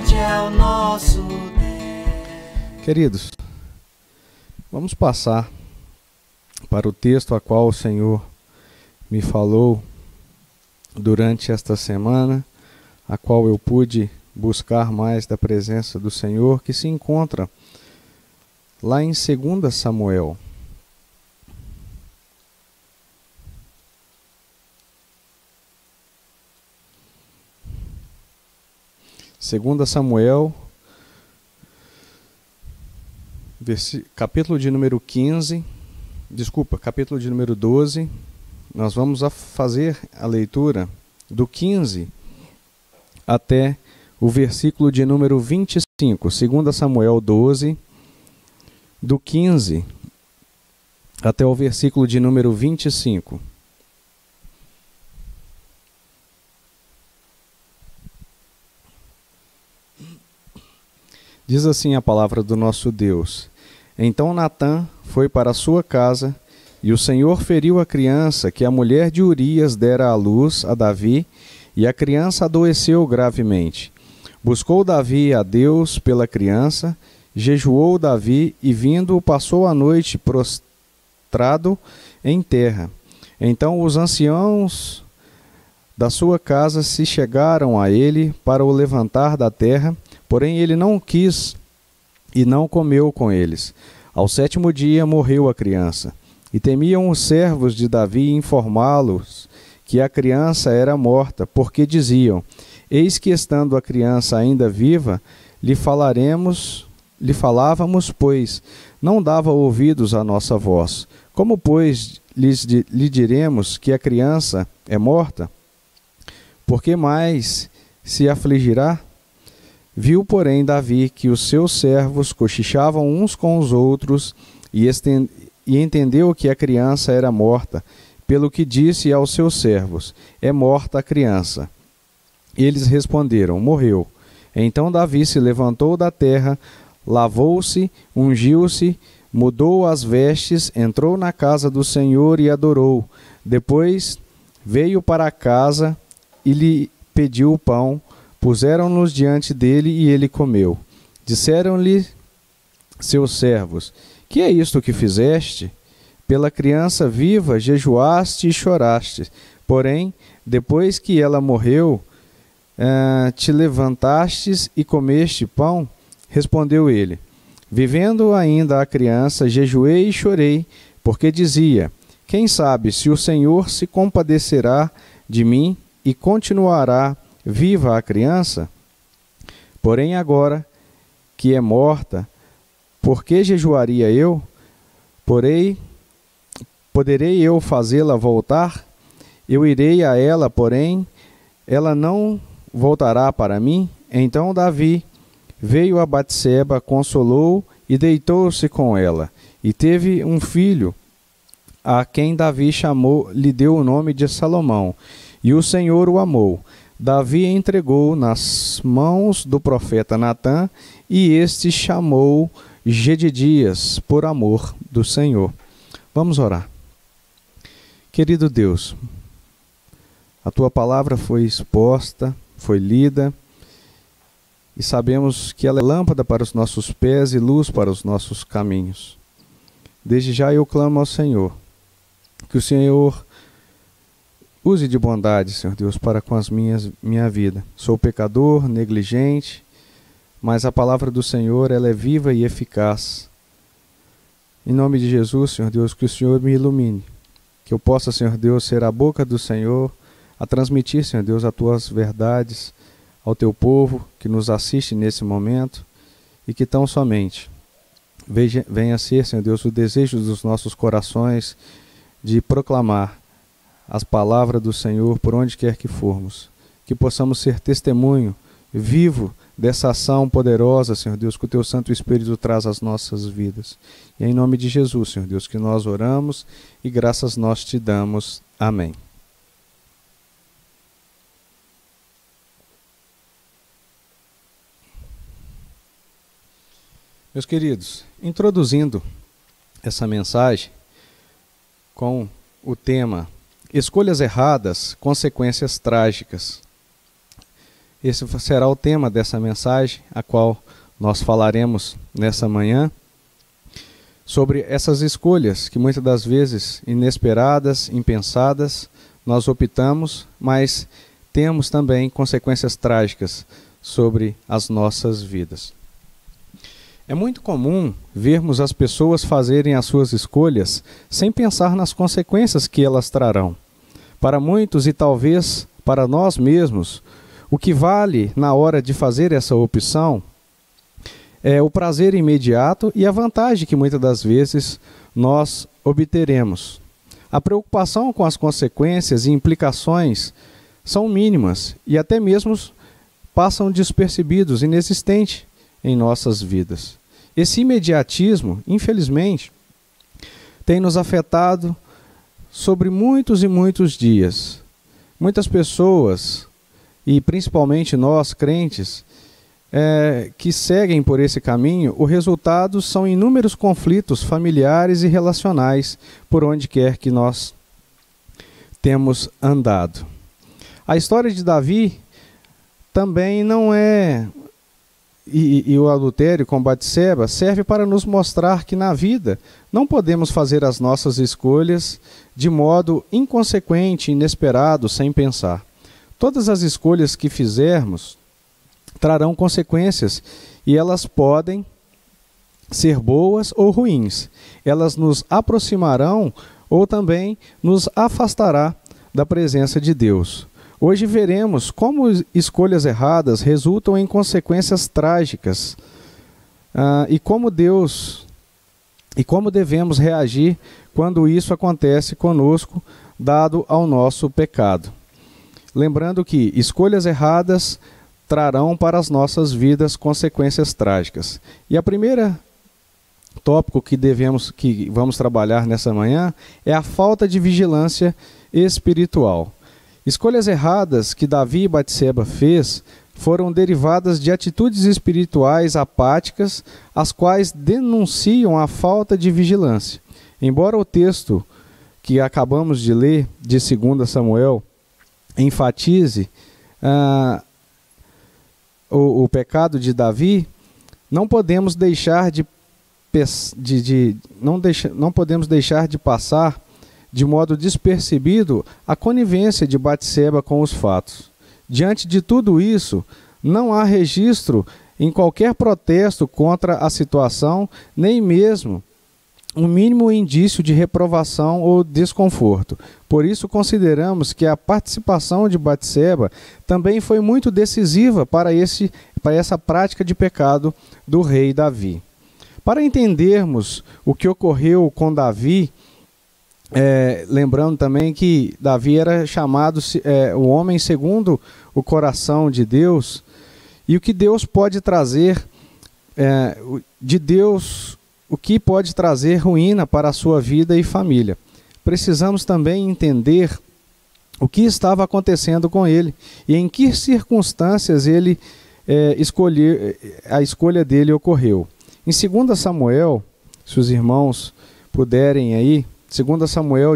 forte é o nosso Deus. Queridos, vamos passar para o texto a qual o Senhor me falou durante esta semana, a qual eu pude buscar mais da presença do Senhor, que se encontra lá em 2 Samuel. Segunda Samuel, capítulo de número 15, desculpa, capítulo de número 12, nós vamos fazer a leitura do 15 até o versículo de número 25, 2 Samuel 12, do 15 até o versículo de número 25. Diz assim a palavra do nosso Deus: Então Natã foi para a sua casa, e o Senhor feriu a criança que a mulher de Urias dera à luz a Davi, e a criança adoeceu gravemente. Buscou Davi a Deus pela criança, jejuou Davi, e vindo passou a noite prostrado em terra. Então os anciãos da sua casa se chegaram a ele para o levantar da terra, porém ele não quis e não comeu com eles. Ao sétimo dia morreu a criança, e temiam os servos de Davi informá-los que a criança era morta, porque diziam: eis que, estando a criança ainda viva, lhe falávamos, pois não dava ouvidos à nossa voz. Como, pois, lhe diremos que a criança é morta? Por que mais se afligirá? Viu, porém, Davi que os seus servos cochichavam uns com os outros, e entendeu que a criança era morta, pelo que disse aos seus servos: é morta a criança. Eles responderam: morreu. Então Davi se levantou da terra, lavou-se, ungiu-se, mudou as vestes, entrou na casa do Senhor e adorou. Depois veio para a casa e lhe pediu o pão. Puseram-nos diante dele e ele comeu. Disseram-lhe seus servos: que é isto que fizeste? Pela criança viva jejuaste e choraste. Porém, depois que ela morreu, te levantastes e comeste pão? Respondeu ele: vivendo ainda a criança, jejuei e chorei, porque dizia: quem sabe se o Senhor se compadecerá de mim e continuará viva a criança? Porém agora que é morta, por que jejuaria eu? Poderei eu fazê-la voltar? Eu irei a ela, porém ela não voltará para mim. Então Davi veio a Batseba, consolou e deitou-se com ela, e teve um filho, a quem Davi lhe deu o nome de Salomão, e o Senhor o amou. Davi entregou nas mãos do profeta Natã, e este chamou Jedidias, por amor do Senhor. Vamos orar. Querido Deus, a tua palavra foi exposta, foi lida, e sabemos que ela é lâmpada para os nossos pés e luz para os nossos caminhos. Desde já eu clamo ao Senhor, que o Senhor use de bondade, Senhor Deus, para com minha vida. Sou pecador, negligente, mas a palavra do Senhor, ela é viva e eficaz. Em nome de Jesus, Senhor Deus, que o Senhor me ilumine, que eu possa, Senhor Deus, ser a boca do Senhor, a transmitir, Senhor Deus, as tuas verdades ao teu povo que nos assiste nesse momento, e que tão somente venha a ser, Senhor Deus, o desejo dos nossos corações de proclamar as palavras do Senhor por onde quer que formos, que possamos ser testemunho vivo dessa ação poderosa, Senhor Deus, que o teu Santo Espírito traz às nossas vidas. E é em nome de Jesus, Senhor Deus, que nós oramos e graças nós te damos. Amém. Meus queridos, introduzindo essa mensagem com o tema: escolhas erradas, consequências trágicas. Esse será o tema dessa mensagem, a qual nós falaremos nessa manhã, sobre essas escolhas que muitas das vezes inesperadas, impensadas, nós optamos, mas temos também consequências trágicas sobre as nossas vidas. É muito comum vermos as pessoas fazerem as suas escolhas sem pensar nas consequências que elas trarão. Para muitos e talvez para nós mesmos, o que vale na hora de fazer essa opção é o prazer imediato e a vantagem que muitas das vezes nós obteremos. A preocupação com as consequências e implicações são mínimas e até mesmo passam despercebidos, inexistentes em nossas vidas. Esse imediatismo, infelizmente, tem nos afetado sobre muitos e muitos dias. Muitas pessoas, e principalmente nós, crentes, que seguem por esse caminho, o resultado são inúmeros conflitos familiares e relacionais por onde quer que nós temos andado. A história de Davi também não é... E o adultério com Batseba serve para nos mostrar que na vida não podemos fazer as nossas escolhas de modo inconsequente, inesperado, sem pensar. Todas as escolhas que fizermos trarão consequências e elas podem ser boas ou ruins. Elas nos aproximarão ou também nos afastará da presença de Deus. Hoje veremos como escolhas erradas resultam em consequências trágicas e como devemos reagir quando isso acontece conosco, dado ao nosso pecado. Lembrando que escolhas erradas trarão para as nossas vidas consequências trágicas. E a primeira tópico que vamos trabalhar nessa manhã é a falta de vigilância espiritual. Escolhas erradas que Davi e Batseba fez foram derivadas de atitudes espirituais apáticas, as quais denunciam a falta de vigilância. Embora o texto que acabamos de ler, de 2 Samuel, enfatize o pecado de Davi, não podemos deixar de passar de modo despercebido a conivência de Batseba com os fatos. Diante de tudo isso, não há registro em qualquer protesto contra a situação, nem mesmo um mínimo indício de reprovação ou desconforto. Por isso, consideramos que a participação de Batseba também foi muito decisiva para essa prática de pecado do rei Davi. Para entendermos o que ocorreu com Davi, lembrando também que Davi era chamado o homem segundo o coração de Deus, e o que Deus pode trazer o que pode trazer ruína para a sua vida e família. Precisamos também entender o que estava acontecendo com ele e em que circunstâncias ele a escolha dele ocorreu. Em 2 Samuel, se os irmãos puderem aí, 2 Samuel,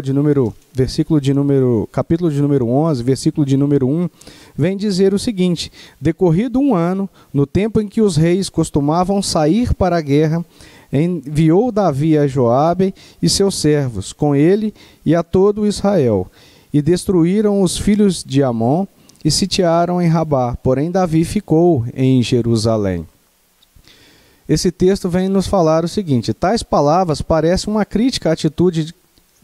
capítulo de número 11, versículo de número 1, vem dizer o seguinte: decorrido um ano, no tempo em que os reis costumavam sair para a guerra, enviou Davi a Joabe e seus servos, com ele e a todo Israel, e destruíram os filhos de Amon e sitiaram em Rabá, porém Davi ficou em Jerusalém. Esse texto vem nos falar o seguinte: tais palavras parecem uma crítica à atitude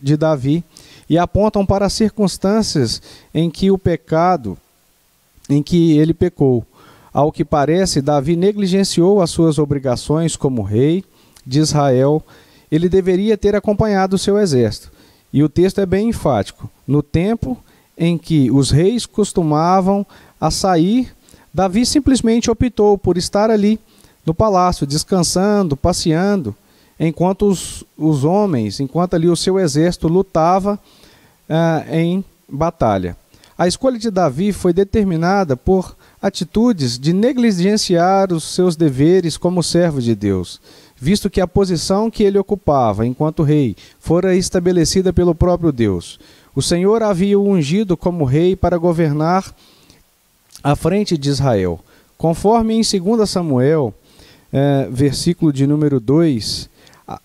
de Davi e apontam para as circunstâncias em que ele pecou. Ao que parece, Davi negligenciou as suas obrigações como rei de Israel. Ele deveria ter acompanhado o seu exército. E o texto é bem enfático. No tempo em que os reis costumavam a sair, Davi simplesmente optou por estar ali no palácio, descansando, passeando, enquanto o seu exército lutava em batalha. A escolha de Davi foi determinada por atitudes de negligenciar os seus deveres como servo de Deus, visto que a posição que ele ocupava enquanto rei fora estabelecida pelo próprio Deus. O Senhor havia o ungido como rei para governar à frente de Israel. Conforme em 2 Samuel, versículo de número 2,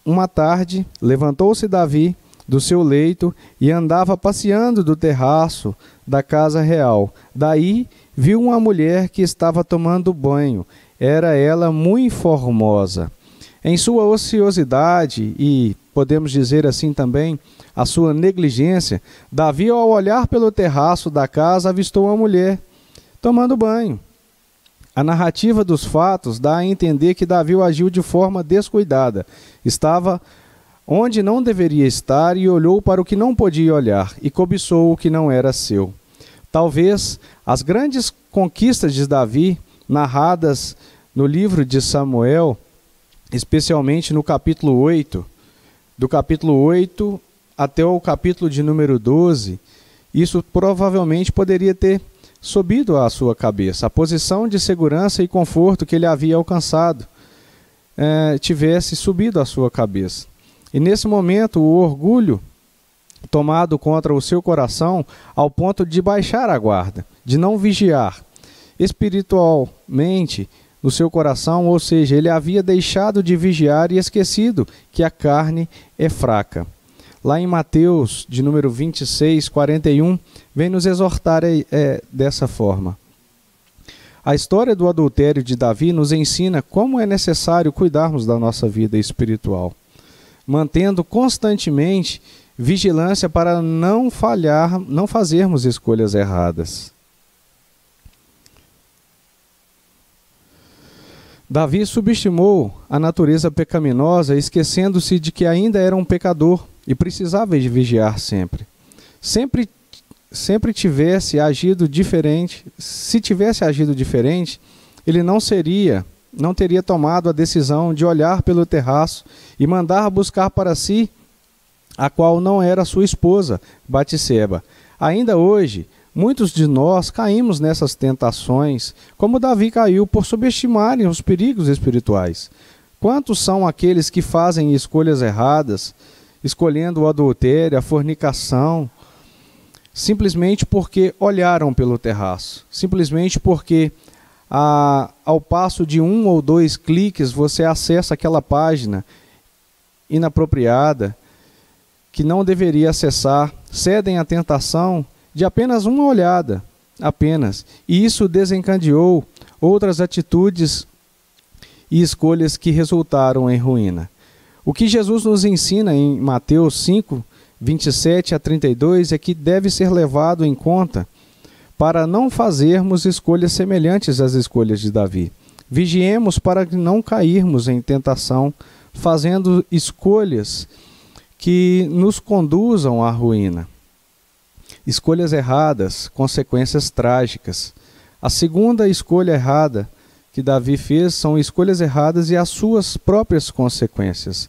uma tarde levantou-se Davi do seu leito e andava passeando do terraço da casa real. Daí viu uma mulher que estava tomando banho. Era ela muito formosa. Em sua ociosidade e, podemos dizer assim também, a sua negligência, Davi, ao olhar pelo terraço da casa, avistou uma mulher tomando banho. A narrativa dos fatos dá a entender que Davi agiu de forma descuidada. Estava onde não deveria estar e olhou para o que não podia olhar e cobiçou o que não era seu. Talvez as grandes conquistas de Davi, narradas no livro de Samuel, especialmente no capítulo 8, do capítulo 8 até o capítulo de número 12, isso provavelmente poderia ter subido à sua cabeça, a posição de segurança e conforto que ele havia alcançado tivesse subido à sua cabeça. E nesse momento o orgulho tomado contra o seu coração ao ponto de baixar a guarda, de não vigiar espiritualmente no seu coração, ou seja, ele havia deixado de vigiar e esquecido que a carne é fraca. Lá em Mateus, de número 26, 41, vem nos exortar dessa forma. A história do adultério de Davi nos ensina como é necessário cuidarmos da nossa vida espiritual, mantendo constantemente vigilância para não falhar, não fazermos escolhas erradas. Davi subestimou a natureza pecaminosa, esquecendo-se de que ainda era um pecador e precisava de vigiar sempre. Sempre tivesse agido diferente, se tivesse agido diferente, ele não teria tomado a decisão de olhar pelo terraço e mandar buscar para si a qual não era sua esposa, Batseba. Ainda hoje, muitos de nós caímos nessas tentações, como Davi caiu, por subestimarem os perigos espirituais. Quantos são aqueles que fazem escolhas erradas, escolhendo o adultério, a fornicação, simplesmente porque olharam pelo terraço, simplesmente porque ao passo de um ou dois cliques você acessa aquela página inapropriada que não deveria acessar, cedem à tentação de apenas uma olhada, e isso desencadeou outras atitudes e escolhas que resultaram em ruína. O que Jesus nos ensina em Mateus 5, 27 a 32 é que deve ser levado em conta para não fazermos escolhas semelhantes às escolhas de Davi. Vigiemos para que não cairmos em tentação, fazendo escolhas que nos conduzam à ruína. Escolhas erradas, consequências trágicas. A segunda escolha errada que Davi fez são escolhas erradas e as suas próprias consequências.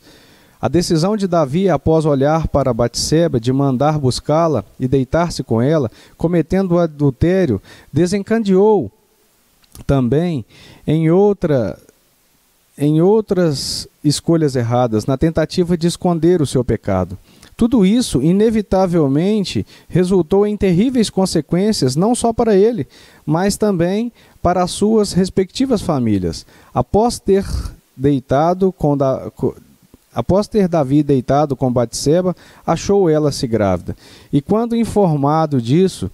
A decisão de Davi, após olhar para Batseba, de mandar buscá-la e deitar-se com ela, cometendo o adultério, desencadeou também em outras escolhas erradas, na tentativa de esconder o seu pecado. Tudo isso, inevitavelmente, resultou em terríveis consequências, não só para ele, mas também para as suas respectivas famílias. Após ter Davi deitado com Batseba, achou ela-se grávida. E quando informado disso,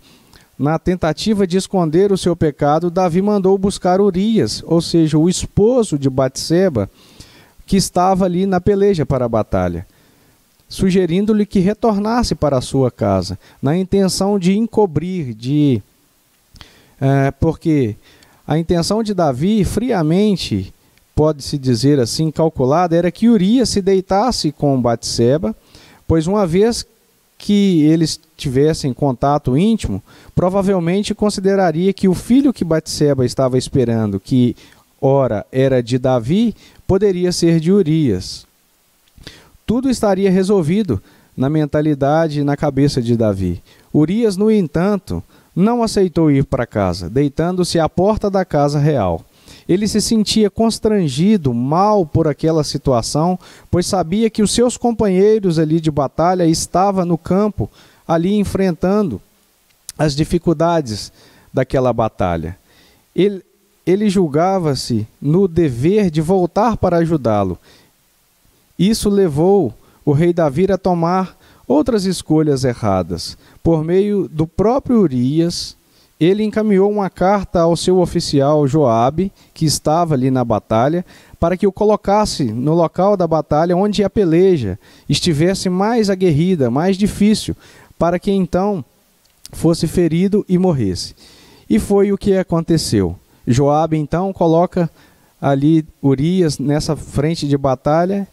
na tentativa de esconder o seu pecado, Davi mandou buscar Urias, ou seja, o esposo de Batseba, que estava ali na peleja para a batalha, sugerindo-lhe que retornasse para a sua casa, na intenção de encobrir, porque a intenção de Davi, friamente, pode-se dizer assim, calculada, era que Urias se deitasse com Batseba, pois uma vez que eles tivessem contato íntimo, provavelmente consideraria que o filho que Batseba estava esperando, que ora era de Davi, poderia ser de Urias. Tudo estaria resolvido na mentalidade e na cabeça de Davi. Urias, no entanto, não aceitou ir para casa, deitando-se à porta da casa real. Ele se sentia constrangido, mal por aquela situação, pois sabia que os seus companheiros ali de batalha estavam no campo, ali enfrentando as dificuldades daquela batalha. ele julgava-se no dever de voltar para ajudá-lo. Isso levou o rei Davi a tomar outras escolhas erradas. Por meio do próprio Urias, ele encaminhou uma carta ao seu oficial Joabe, que estava ali na batalha, para que o colocasse no local da batalha onde a peleja estivesse mais aguerrida, mais difícil, para que então fosse ferido e morresse. E foi o que aconteceu. Joabe então coloca ali Urias nessa frente de batalha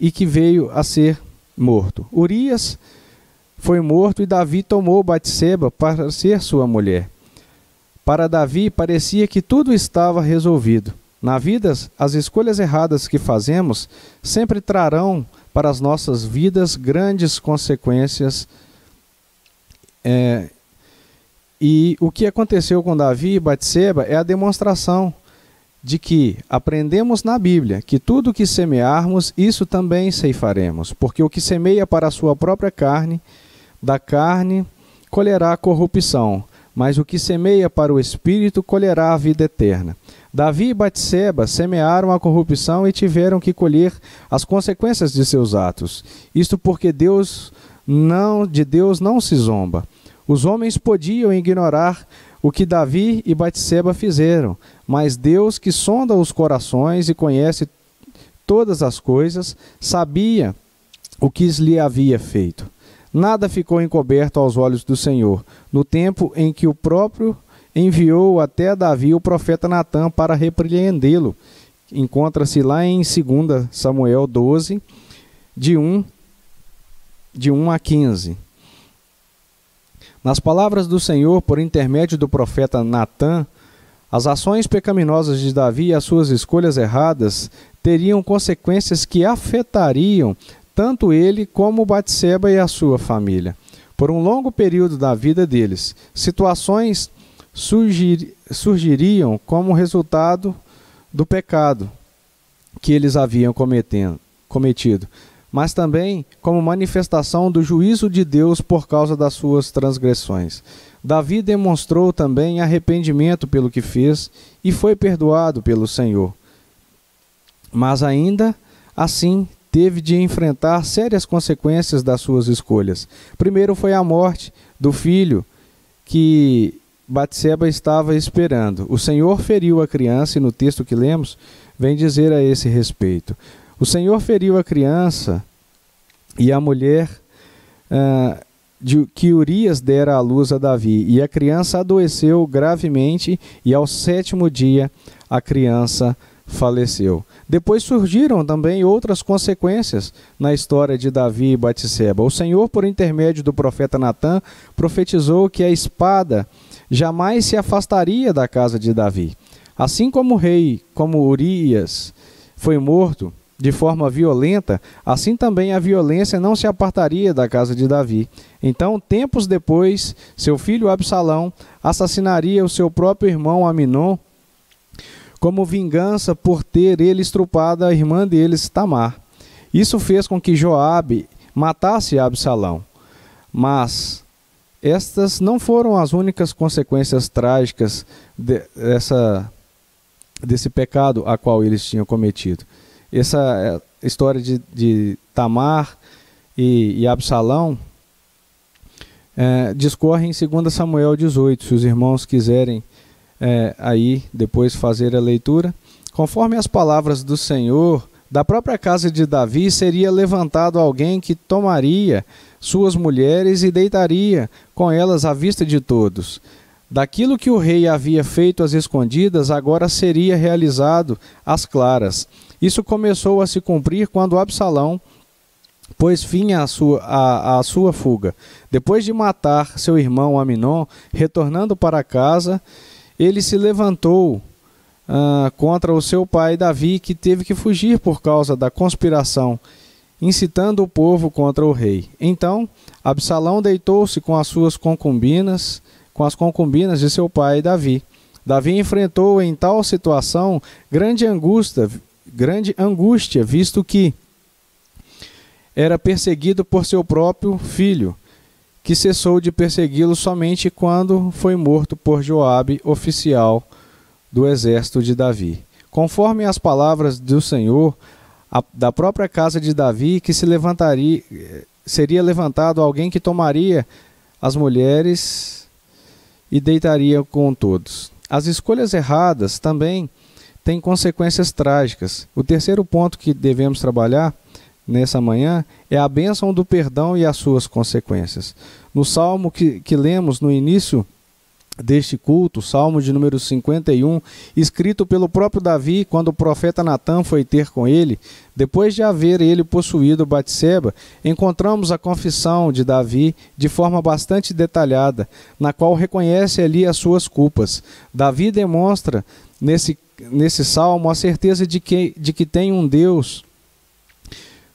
e que veio a ser morto. Urias foi morto e Davi tomou Batseba para ser sua mulher. Para Davi parecia que tudo estava resolvido. Na vida, as escolhas erradas que fazemos sempre trarão para as nossas vidas grandes consequências. E o que aconteceu com Davi e Batseba é a demonstração de que aprendemos na Bíblia que tudo o que semearmos, isso também ceifaremos, porque o que semeia para a sua própria carne, da carne colherá a corrupção, mas o que semeia para o Espírito colherá a vida eterna. Davi e Batseba semearam a corrupção e tiveram que colher as consequências de seus atos, isto porque de Deus não se zomba. Os homens podiam ignorar o que Davi e Batseba fizeram, mas Deus, que sonda os corações e conhece todas as coisas, sabia o que lhe havia feito. Nada ficou encoberto aos olhos do Senhor, no tempo em que o próprio enviou até Davi o profeta Natã para repreendê-lo. Encontra-se lá em 2 Samuel 12, de 1 a 15. Nas palavras do Senhor, por intermédio do profeta Natã, as ações pecaminosas de Davi e as suas escolhas erradas teriam consequências que afetariam tanto ele como Batseba e a sua família. Por um longo período da vida deles, situações surgiriam como resultado do pecado que eles haviam cometido. Mas também como manifestação do juízo de Deus por causa das suas transgressões. Davi demonstrou também arrependimento pelo que fez e foi perdoado pelo Senhor. Mas ainda assim teve de enfrentar sérias consequências das suas escolhas. Primeiro foi a morte do filho que Batseba estava esperando. O Senhor feriu a criança e no texto que lemos vem dizer a esse respeito. O Senhor feriu a criança e a mulher que Urias dera à luz a Davi, e a criança adoeceu gravemente, e ao 7º dia a criança faleceu. Depois surgiram também outras consequências na história de Davi e Batseba. O Senhor, por intermédio do profeta Natã, profetizou que a espada jamais se afastaria da casa de Davi. Assim como o rei, como Urias, foi morto de forma violenta, assim também a violência não se apartaria da casa de Davi. Então, tempos depois, seu filho Absalão assassinaria o seu próprio irmão Aminon como vingança por ter ele estrupado a irmã deles, Tamar. Isso fez com que Joabe matasse Absalão. Mas estas não foram as únicas consequências trágicas desse pecado a qual eles tinham cometido. Essa história de Tamar e Absalão discorre em 2 Samuel 18, se os irmãos quiserem aí depois fazer a leitura. Conforme as palavras do Senhor, da própria casa de Davi seria levantado alguém que tomaria suas mulheres e deitaria com elas à vista de todos. Daquilo que o rei havia feito às escondidas, agora seria realizado às claras. Isso começou a se cumprir quando Absalão pôs fim à sua fuga. Depois de matar seu irmão Aminon, retornando para casa, ele se levantou contra o seu pai Davi, que teve que fugir por causa da conspiração, incitando o povo contra o rei. Então, Absalão deitou-se com as concubinas de seu pai Davi. Davi enfrentou em tal situação grande angústia, visto que era perseguido por seu próprio filho, que cessou de persegui-lo somente quando foi morto por Joabe, oficial do exército de Davi, conforme as palavras do Senhor, da própria casa de Davi, que se levantaria, seria levantado alguém que tomaria as mulheres e deitaria com todos. As escolhas erradas também têm consequências trágicas. O terceiro ponto que devemos trabalhar nessa manhã é a bênção do perdão e as suas consequências. No salmo que lemos no início deste culto, salmo de número 51, escrito pelo próprio Davi quando o profeta Natã foi ter com ele, depois de haver ele possuído Batseba, encontramos a confissão de Davi de forma bastante detalhada, na qual reconhece ali as suas culpas. Davi demonstra nesse salmo a certeza de que tem um Deus,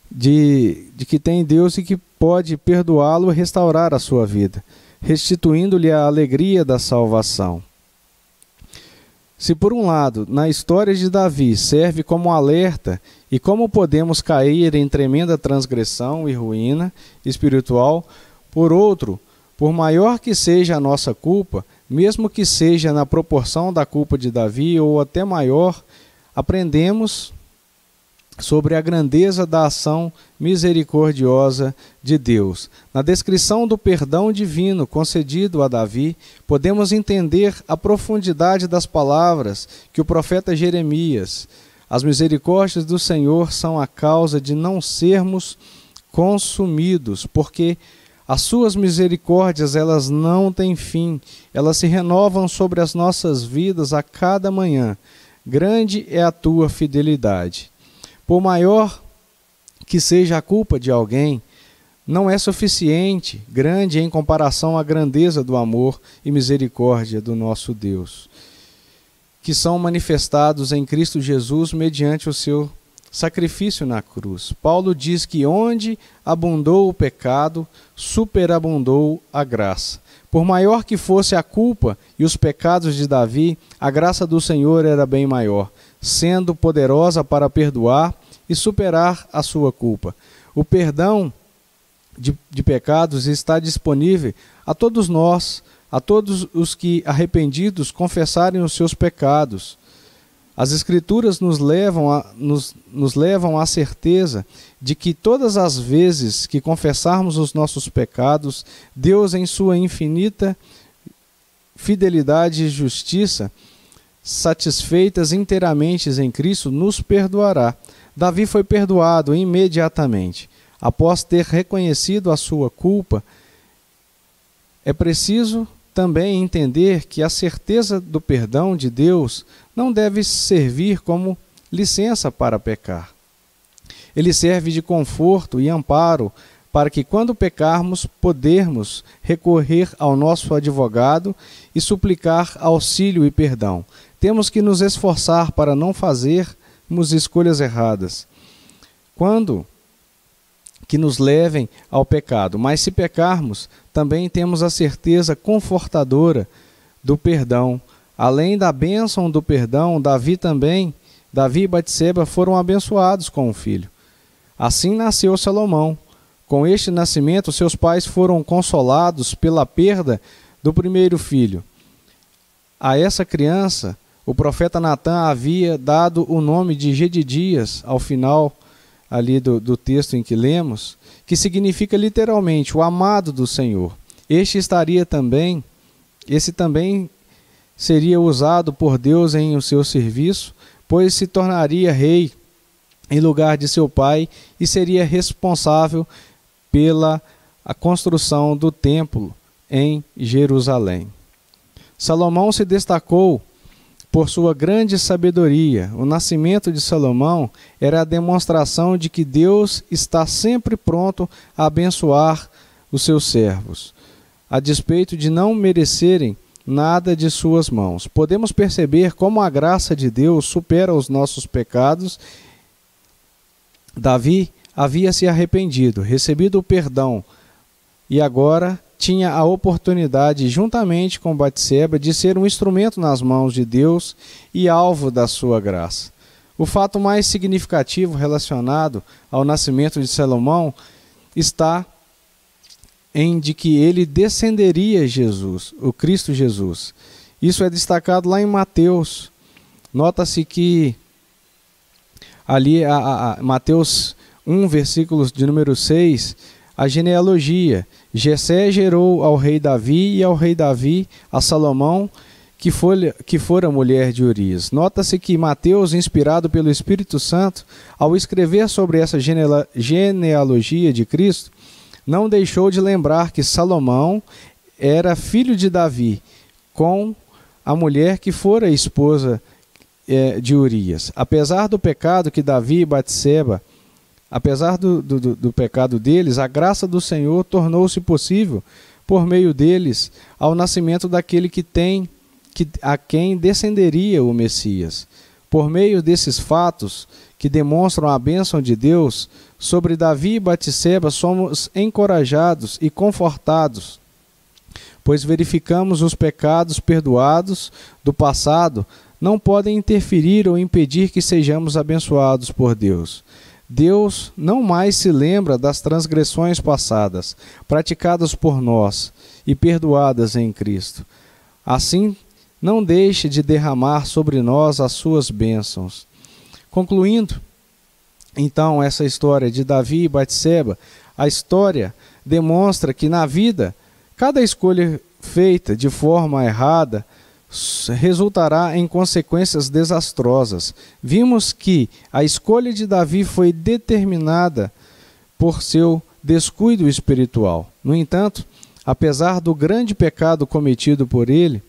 de que tem Deus e que pode perdoá-lo e restaurar a sua vida, restituindo-lhe a alegria da salvação. Se por um lado, na história de Davi, serve como alerta e como podemos cair em tremenda transgressão e ruína espiritual, por outro, por maior que seja a nossa culpa, mesmo que seja na proporção da culpa de Davi ou até maior, aprendemos sobre a grandeza da ação misericordiosa de Deus. Na descrição do perdão divino concedido a Davi, podemos entender a profundidade das palavras que o profeta Jeremias: as misericórdias do Senhor são a causa de não sermos consumidos, porque as suas misericórdias, elas não têm fim, elas se renovam sobre as nossas vidas a cada manhã. Grande é a tua fidelidade. Por maior que seja a culpa de alguém, não é suficiente, grande em comparação à grandeza do amor e misericórdia do nosso Deus, que são manifestados em Cristo Jesus mediante o seu sacrifício na cruz. Paulo diz que onde abundou o pecado, superabundou a graça. Por maior que fosse a culpa e os pecados de Davi, a graça do Senhor era bem maior, sendo poderosa para perdoar e superar a sua culpa. O perdão de pecados está disponível a todos nós, a todos os que, arrependidos, confessarem os seus pecados. As Escrituras nos levam à certeza de que todas as vezes que confessarmos os nossos pecados, Deus, em sua infinita fidelidade e justiça, satisfeitas inteiramente em Cristo, nos perdoará. Davi foi perdoado imediatamente. Após ter reconhecido a sua culpa, é preciso também entender que a certeza do perdão de Deus não deve servir como licença para pecar. Ele serve de conforto e amparo para que, quando pecarmos, podermos recorrer ao nosso advogado e suplicar auxílio e perdão. Temos que nos esforçar para não fazermos escolhas erradas, quando que nos levem ao pecado, mas se pecarmos, também temos a certeza confortadora do perdão. Além da bênção do perdão, Davi e Batseba foram abençoados com um filho. Assim nasceu Salomão. Com este nascimento, seus pais foram consolados pela perda do primeiro filho. A essa criança, o profeta Natã havia dado o nome de Jedidias, ao final ali do texto em que lemos, que significa literalmente o amado do Senhor. Esse também seria usado por Deus em o seu serviço, pois se tornaria rei em lugar de seu pai e seria responsável pela construção do templo em Jerusalém. Salomão se destacou por sua grande sabedoria. O nascimento de Salomão era a demonstração de que Deus está sempre pronto a abençoar os seus servos, a despeito de não merecerem nada de suas mãos. Podemos perceber como a graça de Deus supera os nossos pecados. Davi havia se arrependido, recebido o perdão e agora tinha a oportunidade, juntamente com Batseba, de ser um instrumento nas mãos de Deus e alvo da sua graça. O fato mais significativo relacionado ao nascimento de Salomão está em de que ele descenderia Jesus, o Cristo Jesus. Isso é destacado lá em Mateus Nota-se que ali, Mateus 1, versículos de número 6, a genealogia. Jessé gerou ao rei Davi e ao rei Davi a Salomão, que fora mulher de Urias. Nota-se que Mateus, inspirado pelo Espírito Santo, ao escrever sobre essa genealogia de Cristo, não deixou de lembrar que Salomão era filho de Davi, com a mulher que fora esposa de Urias. Apesar do pecado que Davi e Batseba, apesar do pecado deles, a graça do Senhor tornou-se possível por meio deles ao nascimento daquele a quem descenderia o Messias. Por meio desses fatos que demonstram a bênção de Deus sobre Davi e Batseba, somos encorajados e confortados, pois verificamos os pecados perdoados do passado não podem interferir ou impedir que sejamos abençoados por Deus. Deus não mais se lembra das transgressões passadas, praticadas por nós e perdoadas em Cristo. Assim, não deixe de derramar sobre nós as suas bênçãos. Concluindo, então, essa história de Davi e Batseba, a história demonstra que na vida, cada escolha feita de forma errada resultará em consequências desastrosas. Vimos que a escolha de Davi foi determinada por seu descuido espiritual. No entanto, apesar do grande pecado cometido por ele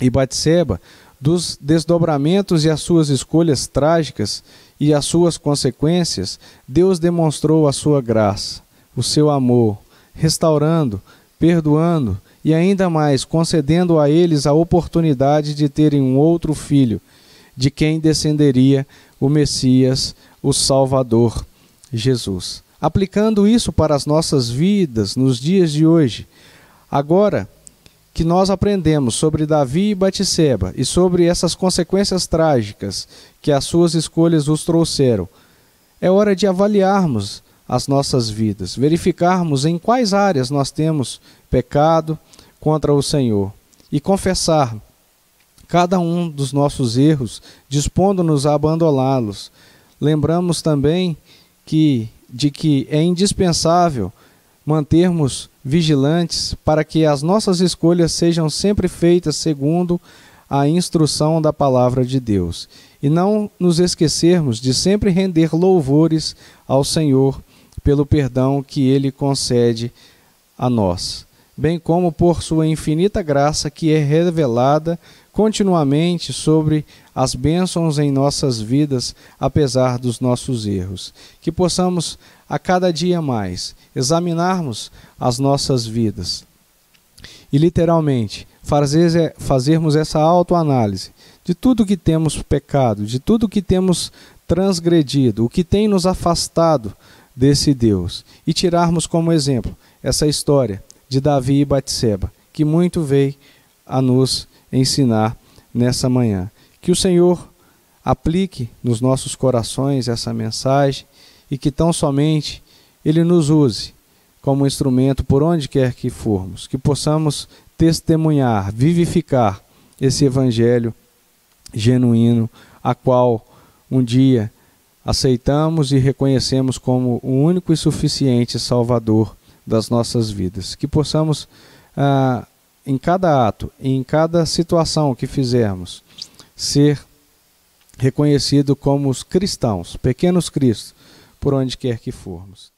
e Batseba, dos desdobramentos e as suas escolhas trágicas e as suas consequências, Deus demonstrou a sua graça, o seu amor, restaurando, perdoando e ainda mais concedendo a eles a oportunidade de terem um outro filho, de quem descenderia o Messias, o Salvador, Jesus. Aplicando isso para as nossas vidas nos dias de hoje, agora que nós aprendemos sobre Davi e Batseba e sobre essas consequências trágicas que as suas escolhas os trouxeram, é hora de avaliarmos as nossas vidas, verificarmos em quais áreas nós temos pecado contra o Senhor e confessar cada um dos nossos erros, dispondo-nos a abandoná-los. Lembramos também de que é indispensável mantermos vigilantes para que as nossas escolhas sejam sempre feitas segundo a instrução da palavra de Deus, e não nos esquecermos de sempre render louvores ao Senhor pelo perdão que Ele concede a nós, bem como por sua infinita graça que é revelada continuamente sobre as bênçãos em nossas vidas, apesar dos nossos erros. Que possamos a cada dia mais examinarmos as nossas vidas e literalmente fazermos essa autoanálise de tudo que temos pecado, de tudo que temos transgredido, o que tem nos afastado desse Deus, e tirarmos como exemplo essa história de Davi e Batseba, que muito veio a nos ensinar nessa manhã. Que o Senhor aplique nos nossos corações essa mensagem e que tão somente Ele nos use como instrumento por onde quer que formos, que possamos testemunhar, vivificar esse evangelho genuíno, a qual um dia aceitamos e reconhecemos como o único e suficiente Salvador das nossas vidas. Que possamos, em cada ato, em cada situação que fizermos, ser reconhecido como os cristãos, pequenos Cristos, por onde quer que formos.